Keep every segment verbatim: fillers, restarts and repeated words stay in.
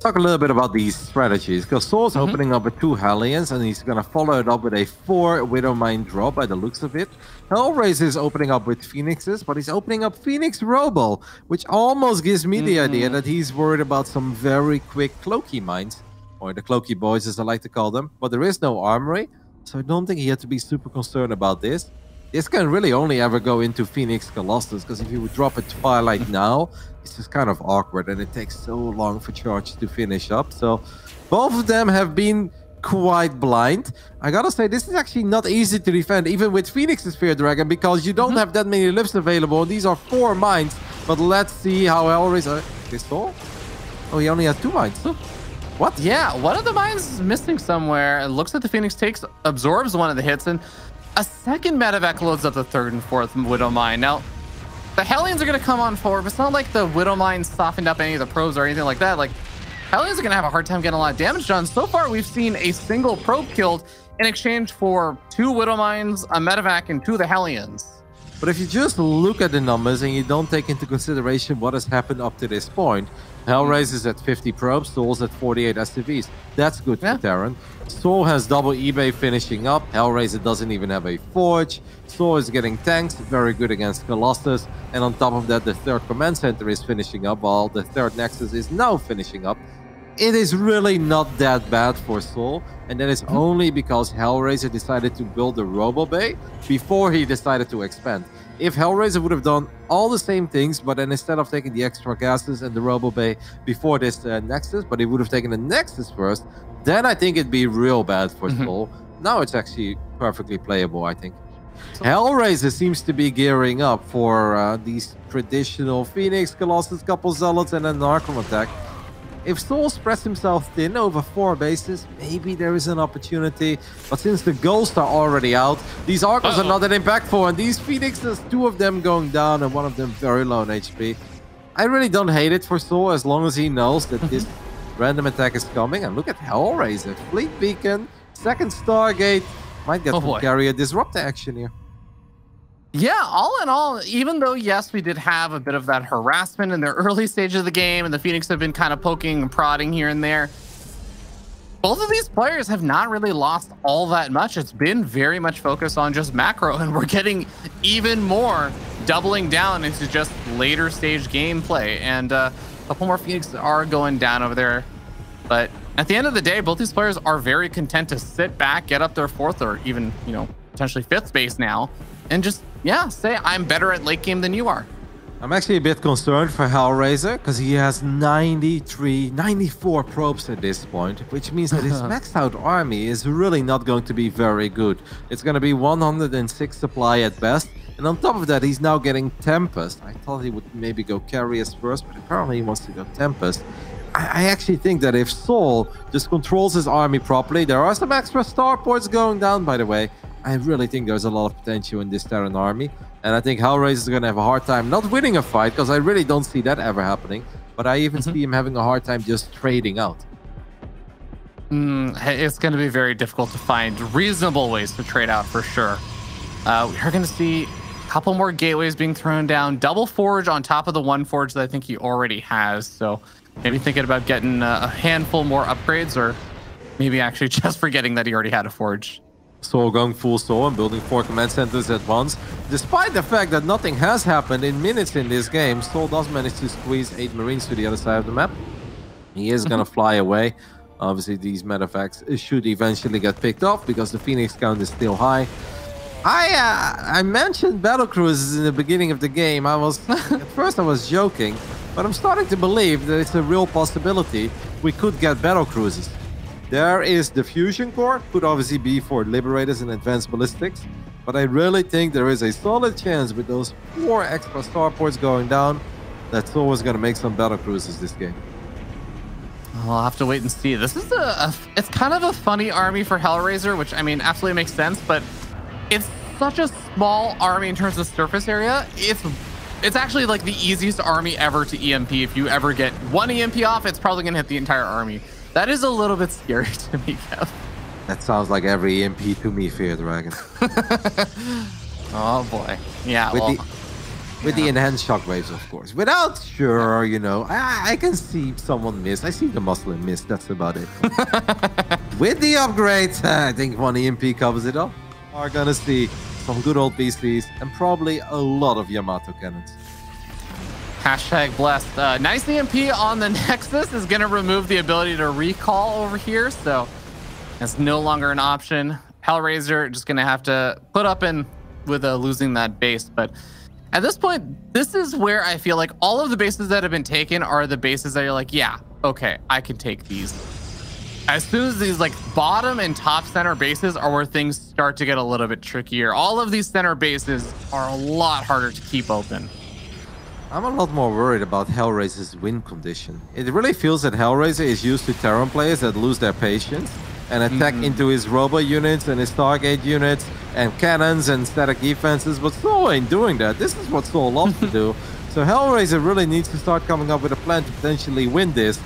talk a little bit about these strategies, because Soul's mm-hmm. opening up with two Hellions, and he's going to follow it up with a four Widowmine draw by the looks of it. Hellraiser is opening up with Phoenixes, but he's opening up Phoenix Robo, which almost gives me mm-hmm. the idea that he's worried about some very quick Cloaky Mines, or the Cloaky Boys as I like to call them, but there is no Armory, so I don't think he had to be super concerned about this. This can really only ever go into Phoenix Colossus, because if you would drop a Twilight now, it's just kind of awkward, and it takes so long for charge to finish up. So both of them have been quite blind. I gotta say, this is actually not easy to defend, even with Phoenix's Fear Dragon, because you don't mm-hmm. have that many lips available. These are four mines, but let's see how Hellraiser... This all? Oh, he only had two mines. Huh? What? Yeah, one of the mines is missing somewhere. It looks like the Phoenix takes, absorbs one of the hits, and a second medevac loads up the third and fourth Widowmine. Now, the Hellions are going to come on forward, but it's not like the Widowmine softened up any of the probes or anything like that. Like, Hellions are going to have a hard time getting a lot of damage done. So far, we've seen a single probe killed in exchange for two Widowmines, a medevac, and two of the Hellions. But if you just look at the numbers and you don't take into consideration what has happened up to this point, Hellraiser is at fifty probes, Soul's at forty-eight S C Vs. That's good yeah. for Terran. Soul has double eBay finishing up. Hellraiser doesn't even have a forge. Soul is getting tanks, very good against Colossus. And on top of that, the third command center is finishing up, while the third Nexus is now finishing up. It is really not that bad for Soul. And that is mm-hmm. only because Hellraiser decided to build the Robo Bay before he decided to expand. If Hellraiser would have done all the same things, but then instead of taking the extra gases and the Robo Bay before this uh, Nexus, but he would have taken the Nexus first, then I think it'd be real bad for mm-hmm. Soul. Now it's actually perfectly playable, I think. So Hellraiser seems to be gearing up for uh, these traditional Phoenix, Colossus, couple Zealots, and then Narcom attack. If Soul spreads himself thin over four bases, maybe there is an opportunity. But since the Ghosts are already out, these Archons uh-oh. are not that impactful. And these Phoenixes, two of them going down and one of them very low on H P. I really don't hate it for Soul as long as he knows that this random attack is coming. And look at Hellraiser. Fleet Beacon, second Stargate. Might get oh Carrier Disruptor action here. Yeah, all in all, even though, yes, we did have a bit of that harassment in the early stages of the game, and the Phoenix have been kind of poking and prodding here and there, both of these players have not really lost all that much. It's been very much focused on just macro, and we're getting even more doubling down into just later stage gameplay. And uh, a couple more Phoenix are going down over there. But at the end of the day, both these players are very content to sit back, get up their fourth or even, you know, potentially fifth base now, and just... yeah, say I'm better at late game than you are. I'm actually a bit concerned for Hellraiser because he has ninety-three, ninety-four probes at this point, which means that his maxed out army is really not going to be very good. It's going to be one hundred six supply at best. And on top of that, he's now getting Tempest. I thought he would maybe go Carriers first, but apparently he wants to go Tempest. I actually think that if Soul just controls his army properly, there are some extra starports going down, by the way. I really think there's a lot of potential in this Terran army. And I think Hellraiser is going to have a hard time not winning a fight, because I really don't see that ever happening. But I even mm-hmm. see him having a hard time just trading out. Mm, it's going to be very difficult to find reasonable ways to trade out for sure. Uh, we're going to see a couple more gateways being thrown down. Double forge on top of the one forge that I think he already has. So maybe thinking about getting a handful more upgrades, or maybe actually just forgetting that he already had a forge. Soul going full Soul and building four command centers at once. Despite the fact that nothing has happened in minutes in this game, Soul does manage to squeeze eight Marines to the other side of the map. He is going to fly away. Obviously, these medevacs should eventually get picked off because the Phoenix count is still high. I uh, I mentioned Battlecruisers in the beginning of the game. I was at first I was joking, but I'm starting to believe that it's a real possibility we could get Battlecruisers. There is the Fusion Core, could obviously be for Liberators and Advanced Ballistics, but I really think there is a solid chance with those four extra starports going down that Soul is going to make some Battlecruisers this game. I'll have to wait and see. This is a, a, it's kind of a funny army for Hellraiser, which I mean, absolutely makes sense, but it's such a small army in terms of surface area. It's It's actually like the easiest army ever to E M P. If you ever get one E M P off, it's probably going to hit the entire army. That is a little bit scary to me, Kev. That sounds like every E M P to me, Fear Dragon. Oh boy. Yeah, with well... The, With yeah. the enhanced shockwaves, of course. Without, sure, you know, I, I can see someone miss. I see the Muslim miss. That's about it. With the upgrades, I think one E M P covers it up. We're gonna see some good old beasties and probably a lot of Yamato cannons. Hashtag blessed. Uh, nice E M P on the Nexus is gonna remove the ability to recall over here, so that's no longer an option. Hellraiser just gonna have to put up in with uh, losing that base, but at this point, this is where I feel like all of the bases that have been taken are the bases that you're like, yeah, okay, I can take these. As soon as these like bottom and top center bases are where things start to get a little bit trickier. All of these center bases are a lot harder to keep open. I'm a lot more worried about Hellraiser's win condition. It really feels that Hellraiser is used to Terran players that lose their patience and attack mm-hmm. into his robot units and his Stargate units and cannons and static defenses, but Soul ain't doing that. This is what Soul loves to do. So Hellraiser really needs to start coming up with a plan to potentially win this.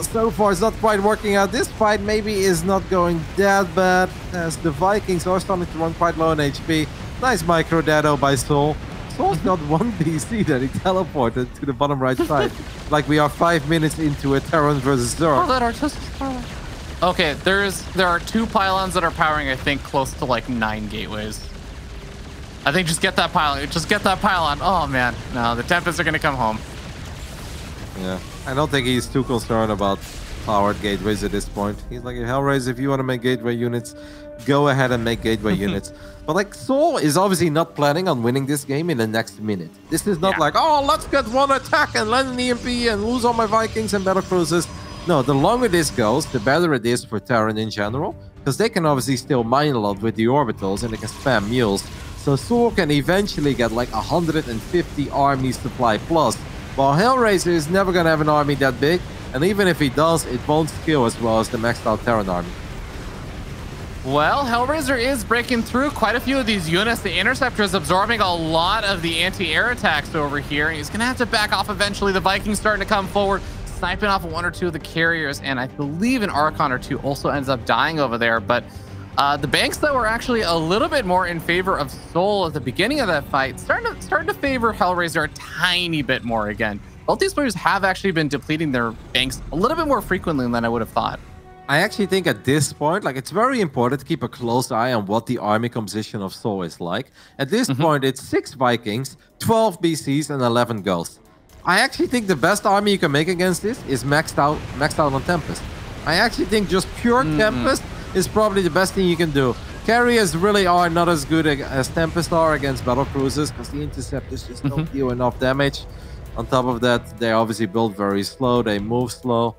So far, it's not quite working out. This fight maybe is not going that bad, as the Vikings are starting to run quite low on H P. Nice micro dado by Soul. Soul's got one B C that he teleported to the bottom right side, like we are five minutes into a Terran versus Zerg. Oh, that are just... Okay, there's there are two pylons that are powering, I think, close to like nine gateways. I think just get that pylon. Just get that pylon. Oh man, no, the Tempests are gonna come home. Yeah, I don't think he's too concerned about powered gateways at this point. He's like, Hellraiser, if you want to make gateway units, go ahead and make gateway units. But like, Soul is obviously not planning on winning this game in the next minute. This is not yeah. like, oh, let's get one attack and land an E M P and lose all my Vikings and battlecruisers. No, the longer this goes, the better it is for Terran in general, because they can obviously still mine a lot with the orbitals and they can spam mules. So Soul can eventually get like one hundred fifty army supply plus, while Hellraiser is never going to have an army that big, and even if he does, it won't scale as well as the maxed out Terran army. Well, Hellraiser is breaking through quite a few of these units. The Interceptor is absorbing a lot of the anti-air attacks over here, and he's going to have to back off eventually. The Vikings starting to come forward, sniping off one or two of the carriers, and I believe an Archon or two also ends up dying over there. But uh, the banks that were actually a little bit more in favor of Soul at the beginning of that fight starting to, starting to favor Hellraiser a tiny bit more again. Both these players have actually been depleting their banks a little bit more frequently than I would have thought. I actually think at this point, like, it's very important to keep a close eye on what the army composition of Soul is like. At this mm-hmm. point, it's six Vikings, twelve B Cs, and eleven Ghosts. I actually think the best army you can make against this is maxed out maxed out on Tempest. I actually think just pure mm-hmm. Tempest is probably the best thing you can do. Carriers really are not as good as Tempest are against battlecruisers, because the Interceptors just don't deal enough damage. On top of that, they obviously build very slow, they move slow.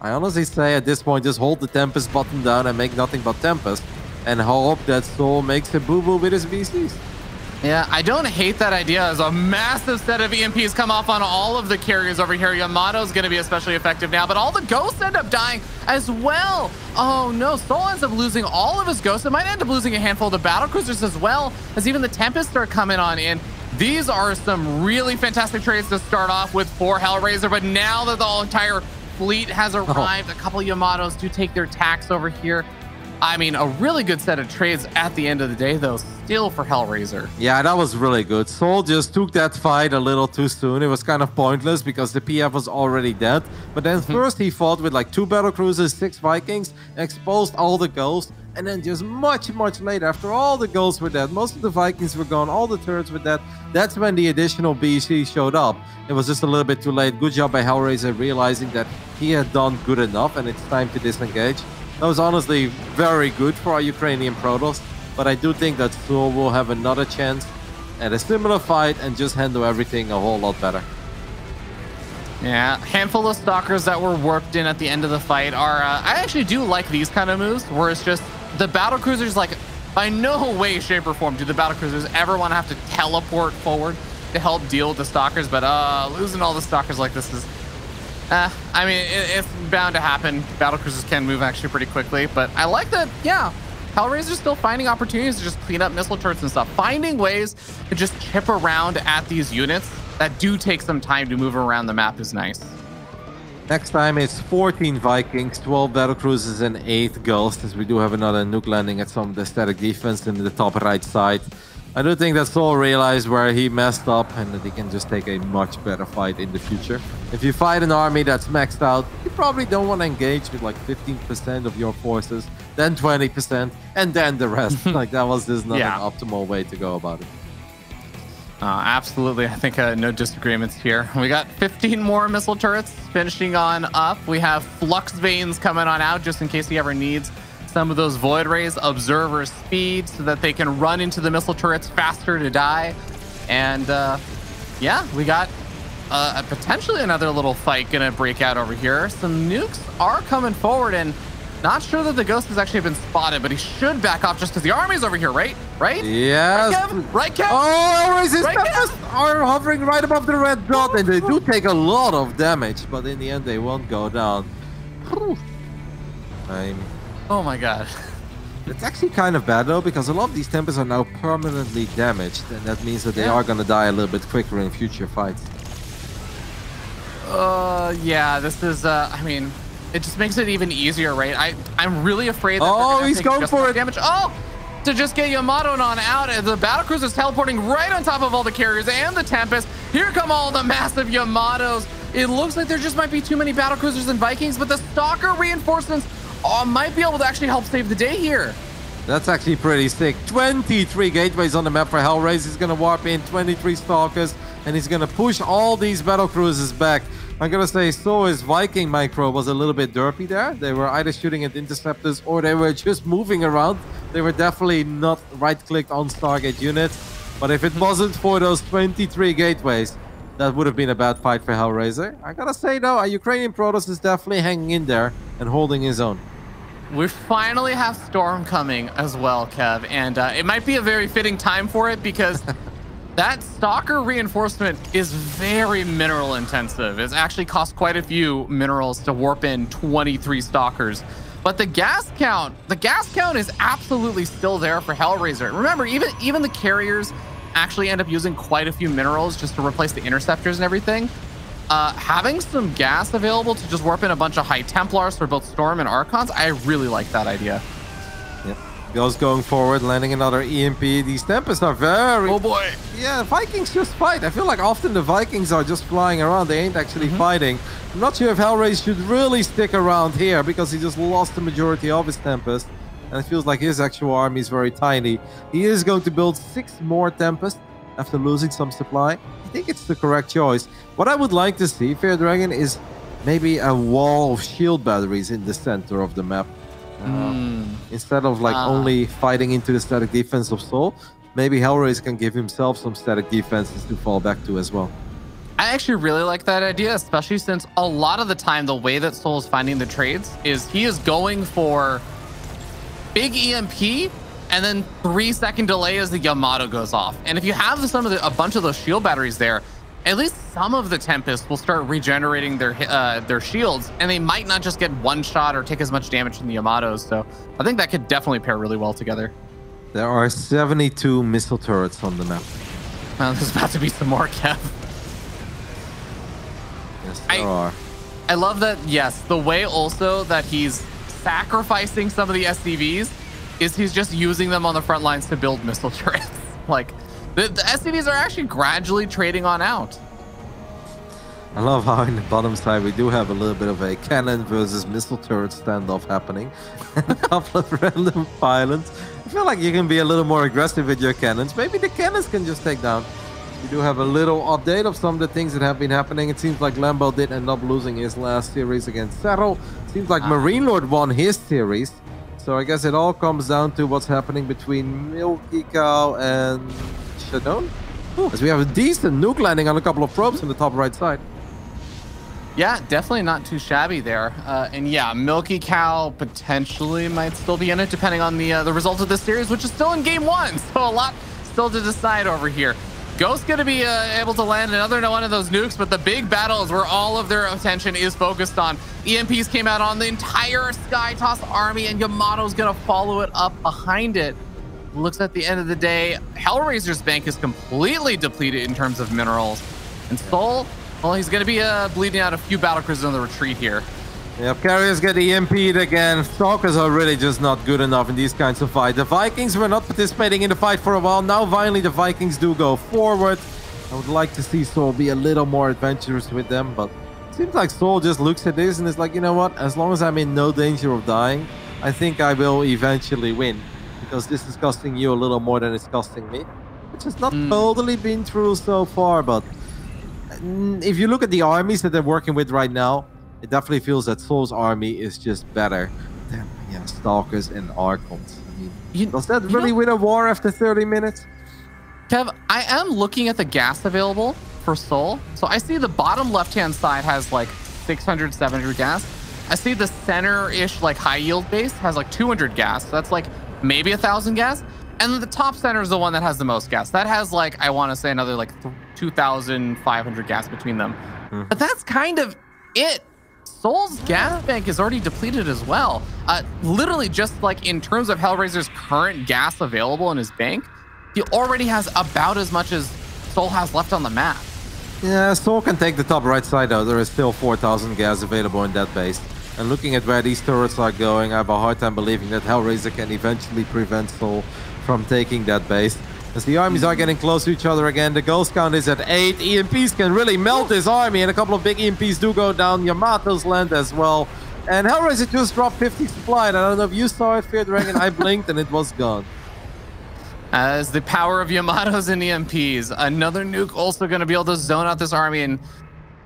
I honestly say at this point, just hold the Tempest button down and make nothing but Tempest, and hope that Soul makes a boo-boo with his V Cs. Yeah, I don't hate that idea, as a massive set of E M Ps come off on all of the carriers over here. Yamato's going to be especially effective now, but all the Ghosts end up dying as well. Oh no, Soul ends up losing all of his Ghosts. It might end up losing a handful of the Battlecruisers as well, as even the Tempests are coming on in. These are some really fantastic trades to start off with for Hellraiser, but now that the entire fleet has arrived, oh. a couple of Yamatos do take their tax over here. I mean, a really good set of trades at the end of the day, though, still for Hellraiser. Yeah, that was really good. Soul just took that fight a little too soon. It was kind of pointless because the P F was already dead. But then first he fought with like two battlecruisers, six Vikings, exposed all the Ghosts, and then just much, much later, after all the Ghosts were dead, most of the Vikings were gone, all the turrets were dead, that's when the additional B C showed up. It was just a little bit too late. Good job by Hellraiser realizing that he had done good enough and it's time to disengage. That was honestly very good for our Ukrainian Protoss, but I do think that Soul will have another chance at a similar fight and just handle everything a whole lot better. Yeah, handful of Stalkers that were warped in at the end of the fight are... Uh, I actually do like these kind of moves, where it's just the Battlecruisers, like, by no way, shape, or form do the Battlecruisers ever want to have to teleport forward to help deal with the Stalkers, but uh, losing all the Stalkers like this is... Uh, I mean, it, it's bound to happen. Battlecruisers can move actually pretty quickly, but I like that, yeah, Hellraiser's still finding opportunities to just clean up missile turrets and stuff, finding ways to just chip around at these units that do take some time to move around the map is nice. Next time it's fourteen Vikings, twelve battlecruisers, and eight Ghosts, as we do have another nuke landing at some of the static defense in the top right side. I do think that Soul realized where he messed up and that he can just take a much better fight in the future. If you fight an army that's maxed out, you probably don't want to engage with like fifteen percent of your forces, then twenty percent, and then the rest. Like, that was just not yeah. an optimal way to go about it. Uh, absolutely. I think uh, no disagreements here. We got fifteen more missile turrets finishing on up. We have flux veins coming on out just in case he ever needs some of those void rays, observer speed, so that they can run into the missile turrets faster to die. And uh, yeah, we got uh, potentially another little fight gonna break out over here. Some nukes are coming forward, and not sure that the ghost has actually been spotted, but he should back off just because the army's over here, right? Right? Yes. Right, Kev? Right, Kev? Oh, resist right, Tempest are hovering right above the red dot, and they do take a lot of damage, but in the end they won't go down. I'm... Oh my god. It's actually kind of bad though, because a lot of these Tempests are now permanently damaged, and that means that they yeah. are going to die a little bit quicker in future fights. Uh, yeah, this is, uh, I mean, it just makes it even easier, right? I, I'm really afraid that oh, they're he's take going for it. Damage. Oh, to just get Yamato on out, and the Battlecruiser is teleporting right on top of all the carriers and the Tempest. Here come all the massive Yamatos. It looks like there just might be too many Battlecruisers and Vikings, but the Stalker reinforcements Oh, might be able to actually help save the day here. That's actually pretty sick. twenty-three gateways on the map for Hellraiser. He's going to warp in twenty-three Stalkers, and he's going to push all these Battlecruisers back. I'm going to say, so his Viking micro was a little bit derpy there. They were either shooting at interceptors or they were just moving around. They were definitely not right-clicked on Stargate units. But if it wasn't for those twenty-three gateways, that would have been a bad fight for Hellraiser. I got to say, though, a Ukrainian Protoss is definitely hanging in there and holding his own. We finally have Storm coming as well, Kev, and uh, it might be a very fitting time for it because that Stalker reinforcement is very mineral intensive. It's actually cost quite a few minerals to warp in twenty-three Stalkers, but the gas count, the gas count is absolutely still there for Hellraiser. Remember, even even the carriers actually end up using quite a few minerals just to replace the interceptors and everything. Uh, having some gas available to just warp in a bunch of high Templars for both Storm and Archons, I really like that idea. Yep. Ghost going forward, landing another E M P. These Tempests are very... Oh boy! Yeah, Vikings just fight. I feel like often the Vikings are just flying around. They ain't actually mm-hmm. fighting. I'm not sure if Hellraiser should really stick around here because he just lost the majority of his Tempest. And it feels like his actual army is very tiny. He is going to build six more Tempests after losing some supply. I think it's the correct choice. What I would like to see, Fear Dragon, is maybe a wall of shield batteries in the center of the map. Uh, mm. Instead of like uh. only fighting into the static defense of Soul, maybe Hellraiser can give himself some static defenses to fall back to as well. I actually really like that idea, especially since a lot of the time the way that Soul is finding the trades is he is going for big E M P, and then three second delay as the Yamato goes off. And if you have some of the, a bunch of those shield batteries there, at least some of the Tempest will start regenerating their uh, their shields, and they might not just get one shot or take as much damage from the Yamatos. So I think that could definitely pair really well together. There are seventy-two missile turrets on the map. Well, there's about to be some more, Kev. Yes, there I, are. I love that, yes, the way also that he's sacrificing some of the S C Vs is he's just using them on the front lines to build missile turrets. Like, the, the S C Vs are actually gradually trading on out. I love how in the bottom side we do have a little bit of a cannon versus missile turret standoff happening. A couple of random violence. I feel like you can be a little more aggressive with your cannons. Maybe the cannons can just take down. We do have a little update of some of the things that have been happening. It seems like Lambo did end up losing his last series against Saddle. Seems like ah. Marine Lord won his series. So I guess it all comes down to what's happening between Milky Cow and Shadone. As we have a decent nuke landing on a couple of probes on the top right side. Yeah, definitely not too shabby there. Uh, and yeah, Milky Cow potentially might still be in it depending on the, uh, the result of this series, which is still in game one. So a lot still to decide over here. Ghost's going to be uh, able to land another one of those nukes, but the big battle is where all of their attention is focused on. E M Ps came out on the entire Skytoss army, and Yamato's going to follow it up behind it. Looks at the end of the day, Hellraiser's bank is completely depleted in terms of minerals. And Soul, well, he's going to be uh, bleeding out a few Battlecruisers on the retreat here. Yep, carriers get E M P'd again. Stalkers are really just not good enough in these kinds of fights. The Vikings were not participating in the fight for a while. Now, finally, the Vikings do go forward. I would like to see Soul be a little more adventurous with them, but it seems like Soul just looks at this and is like, you know what? As long as I'm in no danger of dying, I think I will eventually win, because this is costing you a little more than it's costing me, which has not mm. totally been true so far, but if you look at the armies that they're working with right now, it definitely feels that Soul's army is just better than yeah, Stalkers and Archons. I mean, you, does that really know, win a war after thirty minutes? Kev, I am looking at the gas available for Soul. So I see the bottom left-hand side has like six hundred, seven hundred gas. I see the center-ish like high-yield base has like two hundred gas. So that's like maybe one thousand gas. And then the top center is the one that has the most gas. That has like, I want to say another like two thousand five hundred gas between them. Mm-hmm. But that's kind of it. Soul's gas bank is already depleted as well. Uh, literally just like in terms of Hellraiser's current gas available in his bank, he already has about as much as Soul has left on the map. Yeah, Soul can take the top right side though. There is still four thousand gas available in that base. And looking at where these turrets are going, I have a hard time believing that Hellraiser can eventually prevent Soul from taking that base. As the armies are getting close to each other again, the ghost count is at eight. E M Ps can really melt this army, and a couple of big E M Ps do go down Yamato's land as well. And Hellraiser just dropped fifty supply, and I don't know if you saw it, Fear Dragon. I blinked, and it was gone. As the power of Yamato's and E M Ps, another nuke also going to be able to zone out this army. And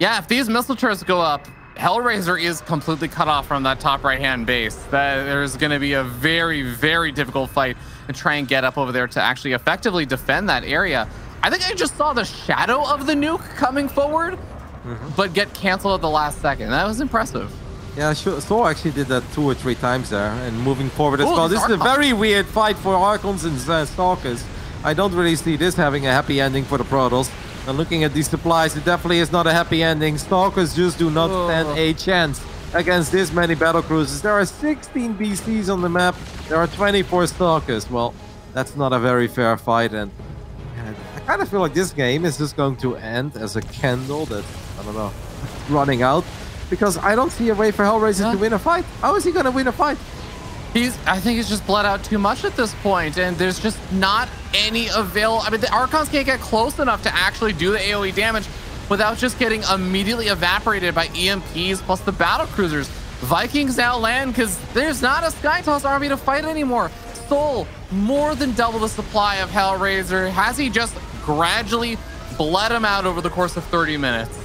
yeah, if these missile turrets go up, Hellraiser is completely cut off from that top right-hand base. That there's going to be a very, very difficult fight and try and get up over there to actually effectively defend that area. I think I just saw the shadow of the nuke coming forward, mm-hmm. but get canceled at the last second. That was impressive. Yeah, sure. Soul actually did that two or three times there and moving forward as Ooh, well. This Archons. Is a very weird fight for Archons and uh, Stalkers. I don't really see this having a happy ending for the Protoss. And looking at these supplies, it definitely is not a happy ending. Stalkers just do not Whoa. stand a chance against this many battlecruisers. There are sixteen B Cs on the map. There are twenty-four Stalkers. Well, that's not a very fair fight, and, and I kind of feel like this game is just going to end as a candle that, I don't know, running out, because I don't see a way for Hellraiser yeah. to win a fight. How is he going to win a fight? He's, I think he's just bled out too much at this point, and there's just not any available... I mean, the Archons can't get close enough to actually do the AoE damage without just getting immediately evaporated by E M Ps plus the battlecruisers. Vikings now land because there's not a Skytoss army to fight anymore. Soul, more than double the supply of Hellraiser. Has he just gradually bled him out over the course of thirty minutes?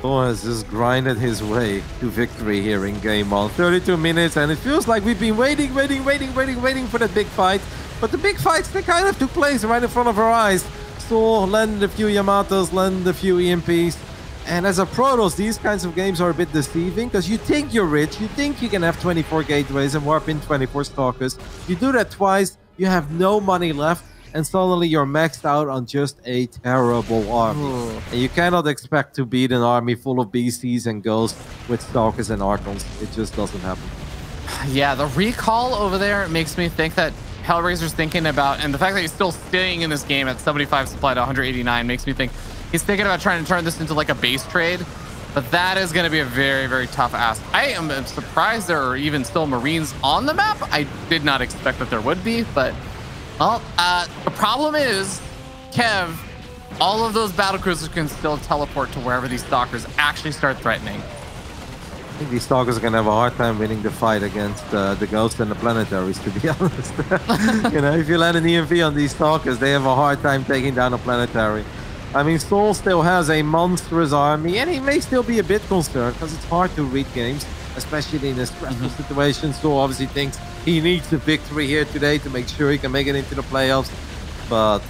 Soul has just grinded his way to victory here in game one. thirty-two minutes, and it feels like we've been waiting, waiting, waiting, waiting, waiting for that big fight. But the big fights, they kind of took place right in front of our eyes. Soul landed a few Yamatos, landed a few E M Ps. And as a Protoss, these kinds of games are a bit deceiving, because you think you're rich, you think you can have twenty-four gateways and warp in twenty-four stalkers. You do that twice, you have no money left, and suddenly you're maxed out on just a terrible army. Ooh. And you cannot expect to beat an army full of B Cs and ghosts with stalkers and Archons. It just doesn't happen. Yeah, the recall over there makes me think that Hellraiser's thinking about, and the fact that he's still staying in this game at seventy-five supply to one hundred eighty-nine makes me think he's thinking about trying to turn this into like a base trade, but that is going to be a very, very tough ask. I am surprised there are even still Marines on the map. I did not expect that there would be, but well, uh, the problem is, Kev, all of those battlecruisers can still teleport to wherever these stalkers actually start threatening. I think these stalkers are going to have a hard time winning the fight against uh, the ghosts and the planetaries, to be honest. You know, if you land an E M P on these stalkers, they have a hard time taking down a planetary. I mean, Soul still has a monstrous army, and he may still be a bit concerned because it's hard to read games, especially in a stressful mm-hmm. situation. Soul obviously thinks he needs a victory here today to make sure he can make it into the playoffs, but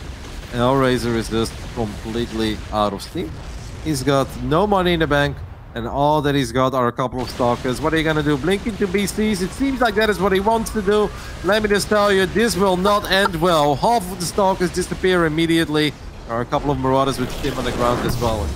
Hellraiser is just completely out of steam. He's got no money in the bank, and all that he's got are a couple of stalkers. What are you going to do? Blink into B Cs? It seems like that is what he wants to do. Let me just tell you, this will not end well. Half of the stalkers disappear immediately. There are a couple of marauders with him on the ground as well.